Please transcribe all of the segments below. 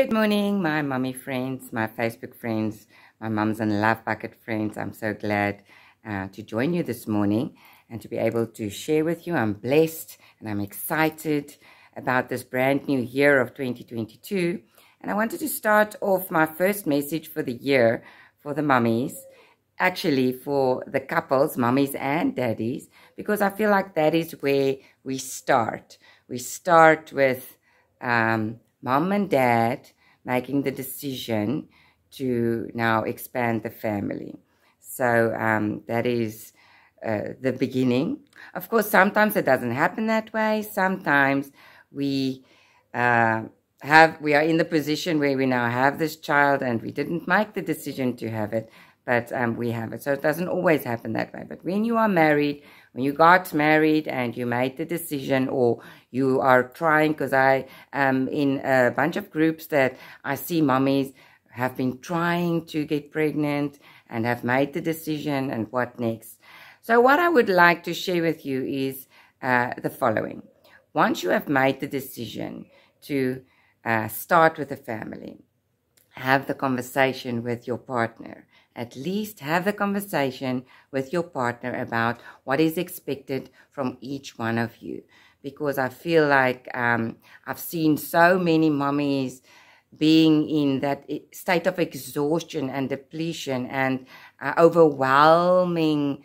Good morning, my mummy friends, my Facebook friends, my mums and love bucket friends. I'm so glad to join you this morning and to be able to share with you. I'm blessed and I'm excited about this brand new year of 2022. And I wanted to start off my first message for the year for the mummies, actually for the couples, mummies and daddies, because I feel like that is where we start. We start with mom and dad making the decision to now expand the family. So that is the beginning. Of course, sometimes it doesn't happen that way. Sometimes we are in the position where we now have this child and we didn't make the decision to have it, but we have it. So it doesn't always happen that way. But when you are married, when you got married and you made the decision, or you are trying, because I am in a bunch of groups that I see mummies have been trying to get pregnant and have made the decision, and what next. So what I would like to share with you is the following. Once you have made the decision to start with a family, have the conversation with your partner. At least have the conversation with your partner about what is expected from each one of you. Because I feel like I've seen so many mummies being in that state of exhaustion and depletion and overwhelming,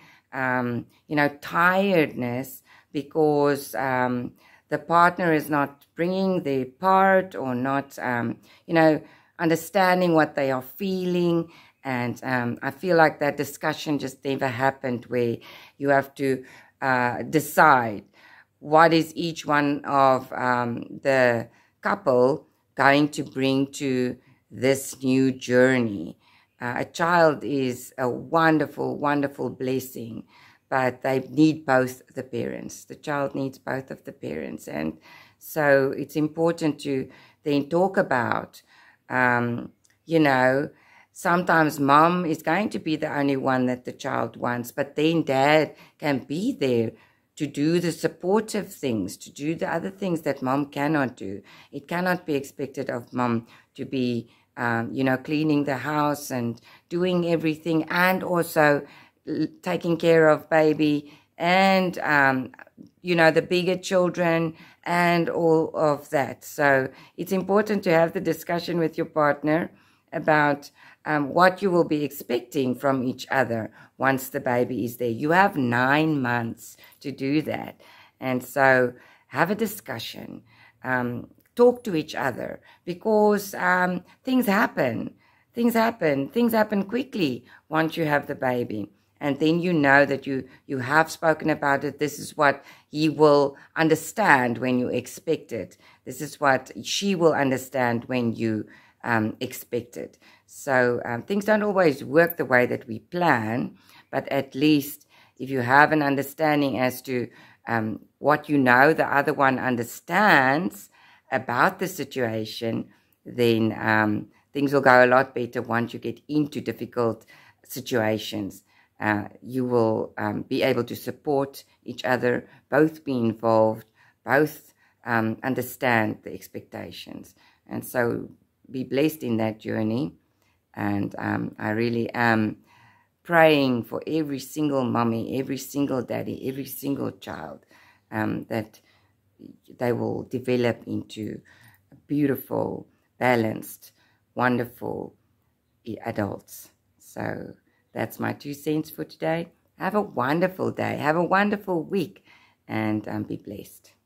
tiredness, because the partner is not bringing their part, or not, understanding what they are feeling. And I feel like that discussion just never happened, where you have to decide what is each one of the couple going to bring to this new journey. A child is a wonderful, wonderful blessing, but they need both the parents. The child needs both of the parents. And so it's important to then talk about, sometimes mom is going to be the only one that the child wants, but then dad can be there to do the supportive things, to do the other things that mom cannot do. It cannot be expected of mom to be, cleaning the house and doing everything, and also taking care of baby and, the bigger children and all of that. So it's important to have the discussion with your partner about what you will be expecting from each other once the baby is there. You have 9 months to do that. And so have a discussion, talk to each other, because things happen. Things happen quickly once you have the baby. And then you know that you have spoken about it. This is what he will understand when you expect it. This is what she will understand when you expected. So things don't always work the way that we plan, but at least if you have an understanding as to what the other one understands about the situation, then things will go a lot better. Once you get into difficult situations, you will be able to support each other, both be involved, both understand the expectations. And so be blessed in that journey. And I really am praying for every single mummy, every single daddy, every single child, that they will develop into beautiful, balanced, wonderful adults. So that's my 2 cents for today. Have a wonderful day. Have a wonderful week, and be blessed.